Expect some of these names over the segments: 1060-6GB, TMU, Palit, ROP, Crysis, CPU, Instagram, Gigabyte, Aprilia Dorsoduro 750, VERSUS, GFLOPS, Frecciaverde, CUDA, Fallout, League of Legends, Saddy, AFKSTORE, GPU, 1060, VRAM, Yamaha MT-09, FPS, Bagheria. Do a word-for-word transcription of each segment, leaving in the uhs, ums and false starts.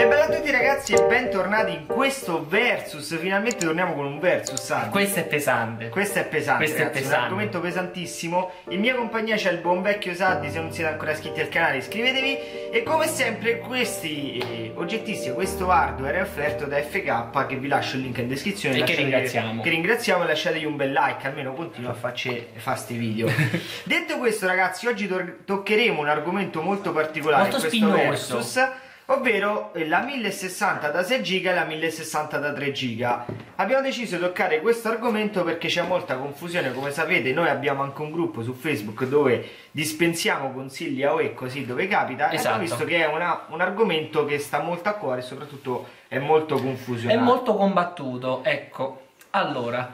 E bella a tutti ragazzi e bentornati in questo Versus. Finalmente torniamo con un Versus, Saddy. Questo è pesante. Questo è pesante, questo ragazzi, è pesante. Un argomento pesantissimo. In mia compagnia c'è il buon vecchio Saddy. Se non siete ancora iscritti al canale iscrivetevi. E come sempre questi eh, oggettisti, questo hardware è offerto da F K, che vi lascio il link in descrizione. E lasciate, che ringraziamo Che ringraziamo e lasciategli un bel like, almeno continua a farci questi video. Detto questo ragazzi, oggi to toccheremo un argomento molto particolare, molto questo spinoso. Versus, ovvero la mille sessanta da sei giga e la mille sessanta da tre giga. Abbiamo deciso di toccare questo argomento perché c'è molta confusione, come sapete. Noi abbiamo anche un gruppo su Facebook dove dispensiamo consigli a O E così dove capita. Esatto. E abbiamo visto che è una, un argomento che sta molto a cuore e soprattutto è molto confusionato, è molto combattuto, ecco. Allora,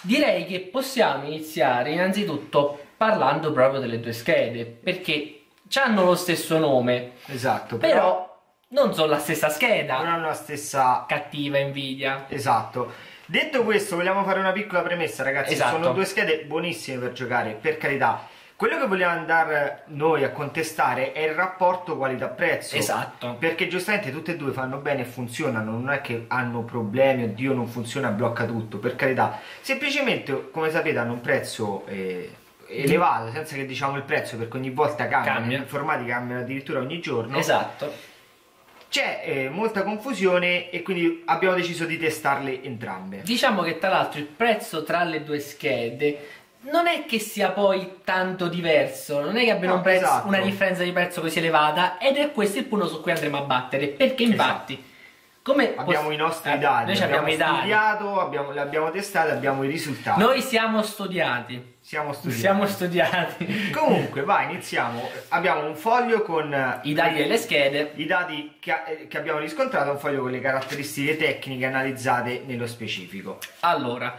direi che possiamo iniziare innanzitutto parlando proprio delle due schede, perché hanno lo stesso nome. Esatto. Però, però non sono la stessa scheda, non hanno la stessa cattiva invidia. Esatto. Detto questo, vogliamo fare una piccola premessa ragazzi. Esatto. Sono due schede buonissime per giocare, per carità. Quello che vogliamo andare noi a contestare è il rapporto qualità-prezzo. Esatto. Perché giustamente tutte e due fanno bene e funzionano, non è che hanno problemi, oddio non funziona, blocca tutto, per carità. Semplicemente, come sapete, hanno un prezzo eh, elevato, senza che diciamo il prezzo, perché ogni volta cambia, cambia. Gli informatici cambiano addirittura ogni giorno. Esatto. C'è eh, molta confusione e quindi abbiamo deciso di testarle entrambe. Diciamo che tra l'altro il prezzo tra le due schede non è che sia poi tanto diverso, non è che abbiano no, un prezzo, esatto. una differenza di prezzo così elevata, ed è questo il punto su cui andremo a battere, perché infatti esatto. come abbiamo i nostri dati, noi abbiamo, abbiamo studiato, abbiamo, le abbiamo testate, abbiamo i risultati. Noi siamo studiati. Siamo studiati. Siamo studiati. Comunque, vai, iniziamo. Abbiamo un foglio con i dati le, delle schede, i dati che, che abbiamo riscontrato, un foglio con le caratteristiche tecniche analizzate nello specifico. Allora,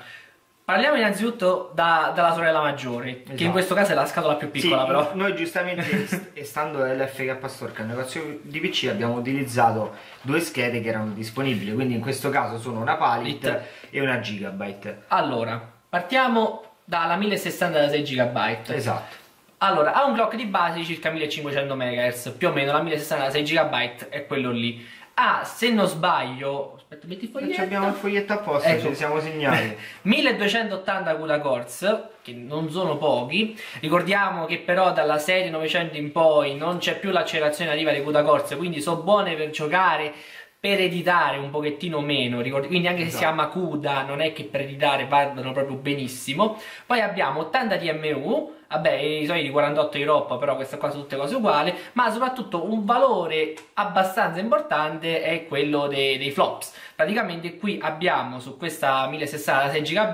parliamo innanzitutto da, dalla sorella maggiore, esatto. che in questo caso è la scatola più piccola, sì, però. Noi giustamente, stando all'F K Store, che è un negozio di P C, abbiamo utilizzato due schede che erano disponibili, quindi in questo caso sono una Palit It. e una Gigabyte. Allora, partiamo dalla mille sessanta da sei giga. Esatto. Allora, ha un clock di base di circa millecinquecento megahertz, più o meno la mille sessanta da sei giga è quello lì. Ah, se non sbaglio, aspetta, metti il foglietto. Ci abbiamo il foglietto apposta, ecco. Ci siamo segnati. milleduecentottanta gigahertz, che non sono pochi. Ricordiamo che però dalla serie novecento in poi non c'è più l'accelerazione arriva dei gigahertz, quindi sono buone per giocare, per editare un pochettino meno, quindi anche se esatto. si chiama CUDA non è che per editare vadano proprio benissimo. Poi abbiamo ottanta T M U, vabbè i soliti quarantotto in Europa, però queste qua sono tutte cose uguali, ma soprattutto un valore abbastanza importante è quello dei, dei flops. Praticamente qui abbiamo su questa mille sessanta da sei giga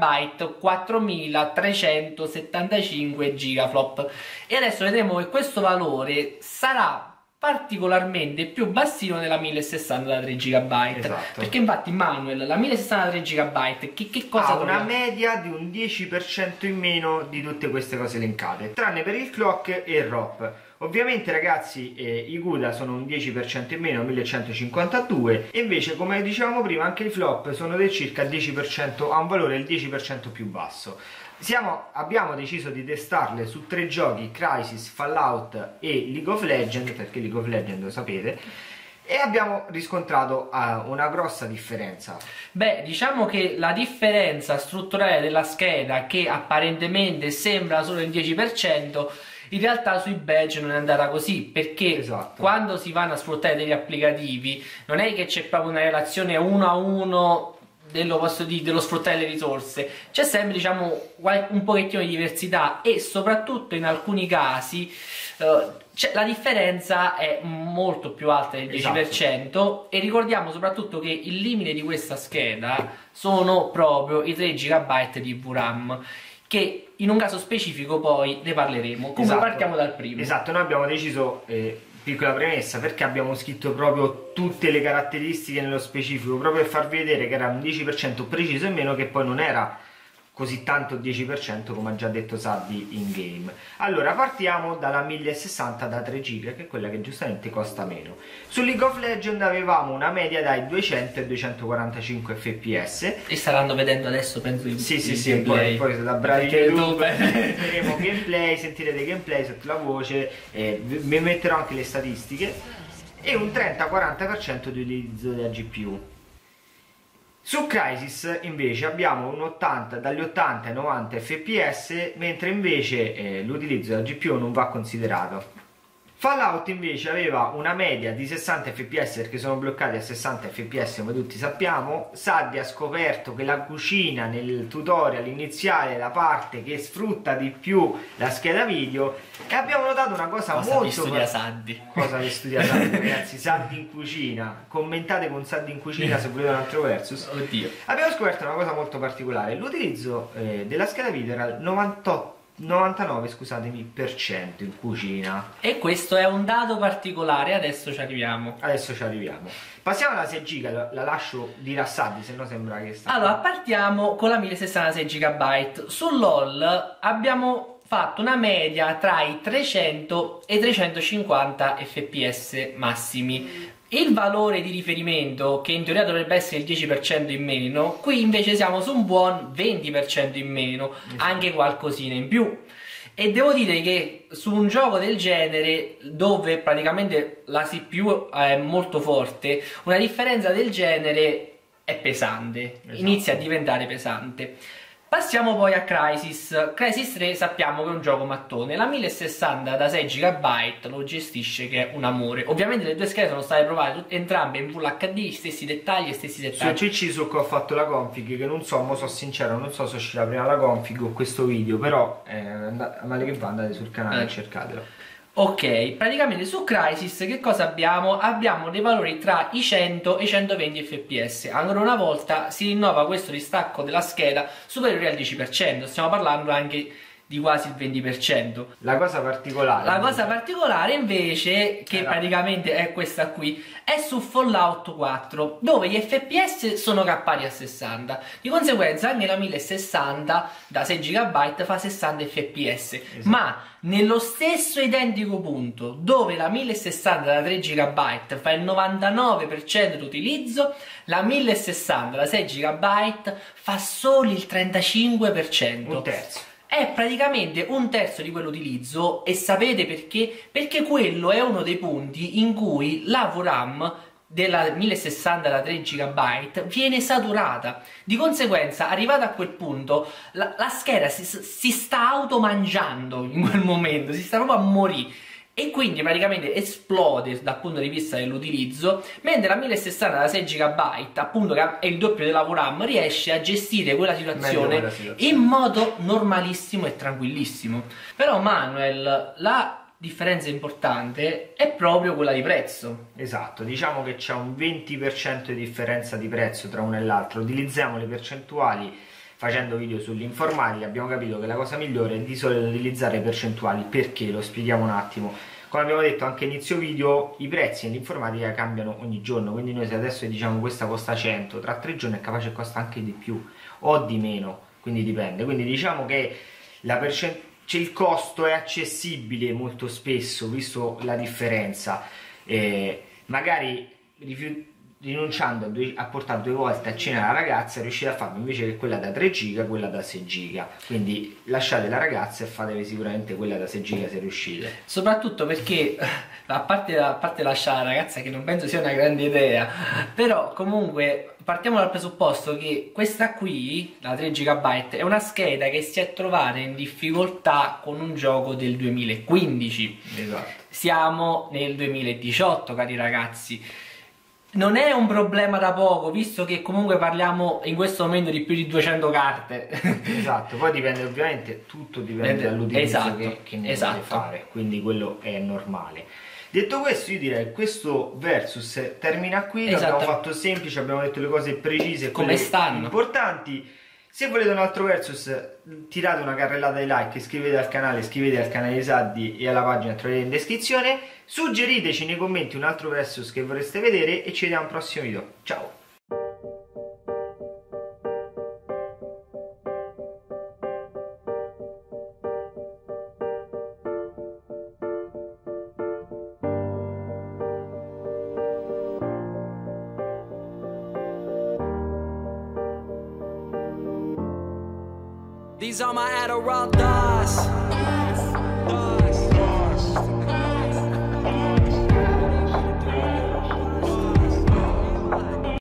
quattromila trecentosettantacinque gigaflop, e adesso vedremo che questo valore sarà particolarmente più bassino della mille sessanta da tre giga. Esatto. Perché infatti Manuel, la mille sessanta da tre giga che, che cosa ha? Una media di un dieci per cento in meno di tutte queste cose elencate, tranne per il clock e il R O P. Ovviamente ragazzi eh, i CUDA sono un dieci per cento in meno, millecentocinquantadue, e invece come dicevamo prima anche i flop sono del circa dieci per cento, a un valore del dieci per cento più basso. Siamo, abbiamo deciso di testarle su tre giochi, Crysis, Fallout e League of Legends, perché League of Legends lo sapete, e abbiamo riscontrato uh, una grossa differenza. Beh, diciamo che la differenza strutturale della scheda, che apparentemente sembra solo il dieci per cento, in realtà sui badge non è andata così, perché esatto. quando si vanno a sfruttare degli applicativi non è che c'è proprio una relazione uno a uno dello, posso dire, dello sfruttare le risorse, c'è sempre diciamo un pochettino di diversità, e soprattutto in alcuni casi uh, la differenza è molto più alta del dieci per cento. Esatto. E ricordiamo soprattutto che il limite di questa scheda sono proprio i tre giga di V RAM, che in un caso specifico poi ne parleremo. Comunque esatto. partiamo dal primo. Esatto, noi abbiamo deciso, eh, piccola premessa, perché abbiamo scritto proprio tutte le caratteristiche nello specifico, proprio per farvi vedere che era un dieci per cento preciso in meno, che poi non era così tanto dieci per cento come ha già detto Saddy in game. Allora partiamo dalla mille sessanta da tre giga, che è quella che giustamente costa meno. Su League of Legends avevamo una media dai duecento ai duecentoquarantacinque fps, e staranno vedendo adesso penso il sì il sì sì poi, poi da bravi YouTube vedremo gameplay, sentirete gameplay sotto la voce, eh, vi metterò anche le statistiche. e un trenta quaranta per cento di utilizzo della G P U. Su Crysis invece abbiamo un ottanta, dagli ottanta ai novanta F P S, mentre invece eh, l'utilizzo della G P U non va considerato. Fallout invece aveva una media di sessanta F P S perché sono bloccati a sessanta F P S come tutti sappiamo. Saddy ha scoperto che la cucina nel tutorial iniziale è la parte che sfrutta di più la scheda video e abbiamo notato una cosa, cosa molto... Che studia Saddy. Cosa che studia Saddy, ragazzi, Saddy in cucina. Commentate con Saddy in cucina se volete un altro versus. Oddio. Abbiamo scoperto una cosa molto particolare, l'utilizzo eh, della scheda video era il novantotto novantanove scusatemi per cento in cucina, e questo è un dato particolare. Adesso ci arriviamo, adesso ci arriviamo. Passiamo alla sei giga, la, la lascio di Saddy, se no sembra che sta. Allora partiamo con la mille sessantasei giga byte. Su LOL abbiamo fatto una media tra i trecento e i trecentocinquanta F P S massimi. Il valore di riferimento, che in teoria dovrebbe essere il dieci per cento in meno, qui invece siamo su un buon venti per cento in meno, anche qualcosina in più. E devo dire che su un gioco del genere, dove praticamente la C P U è molto forte, una differenza del genere è pesante, esatto. Inizia a diventare pesante. Passiamo poi a Crysis. Crysis tre sappiamo che è un gioco mattone. La mille sessanta da sei giga byte lo gestisce che è un amore. Ovviamente le due schede sono state provate entrambe in full H D, stessi dettagli e stessi dettagli. Su C C so che ho fatto la config, che non so, mo sono sincero, non so se uscirà prima la config o questo video, però eh, male che va, andate sul canale eh. e cercatelo. Ok, praticamente su Crysis che cosa abbiamo? Abbiamo dei valori tra i cento e i centoventi F P S. Ancora una volta si rinnova questo distacco della scheda superiore al dieci per cento, stiamo parlando anche di quasi il venti per cento. La cosa particolare La cosa particolare invece, che eh, praticamente è questa qui, è su Fallout quattro, dove gli F P S sono cappati a sessanta. Di conseguenza anche la mille sessanta da sei giga byte fa sessanta F P S, esatto. Ma nello stesso identico punto dove la mille sessanta da tre giga byte fa il novantanove per cento d'utilizzo, la mille sessanta da sei giga byte fa solo il trentacinque per cento, un terzo. È praticamente un terzo di quell'utilizzo, e sapete perché? Perché quello è uno dei punti in cui la V RAM della mille sessanta da tre giga byte viene saturata. Di conseguenza, arrivata a quel punto, la, la scheda si, si sta automangiando in quel momento, si sta proprio a morire. E quindi praticamente esplode dal punto di vista dell'utilizzo, mentre la mille sessanta da sei giga byte, appunto che è il doppio della V RAM, riesce a gestire quella situazione, quella situazione in modo normalissimo e tranquillissimo. Però Manuel, la differenza importante è proprio quella di prezzo. Esatto, diciamo che c'è un venti per cento di differenza di prezzo tra uno e l'altro. Utilizziamo le percentuali facendo video sull'informatica, abbiamo capito che la cosa migliore è di solito utilizzare percentuali. Perché? Lo spieghiamo un attimo. Come abbiamo detto anche inizio video, i prezzi nell'informatica cambiano ogni giorno, quindi noi se adesso diciamo questa costa cento, tra tre giorni è capace che costa anche di più o di meno, quindi dipende. Quindi diciamo che la cioè il costo è accessibile molto spesso, visto la differenza, eh, magari rifiutare, rinunciando a, due, a portare due volte a cena la ragazza, riuscite a farlo invece che quella da tre giga, quella da sei giga. Quindi lasciate la ragazza e fatevi sicuramente quella da sei giga se riuscite. Soprattutto perché, a parte, a parte lasciare la ragazza, che non penso sia una grande idea, però comunque partiamo dal presupposto che questa qui, la tre giga byte, è una scheda che si è trovata in difficoltà con un gioco del duemilaquindici. Esatto. Siamo nel duemiladiciotto, cari ragazzi. Non è un problema da poco, visto che comunque parliamo in questo momento di più di duecento carte. Esatto, poi dipende ovviamente, tutto dipende dall'utilizzo, esatto, che, che ne esatto. deve fare, quindi quello è normale. Detto questo, io direi che questo versus termina qui, esatto. L'abbiamo fatto semplice, abbiamo detto le cose precise, come stanno, importanti. Se volete un altro versus, tirate una carrellata di like, iscrivetevi al canale, iscrivetevi al canale di Saddy e alla pagina troverete in descrizione. Suggeriteci nei commenti un altro versus che vorreste vedere e ci vediamo al prossimo video. Ciao! These are my Adderall thoughts.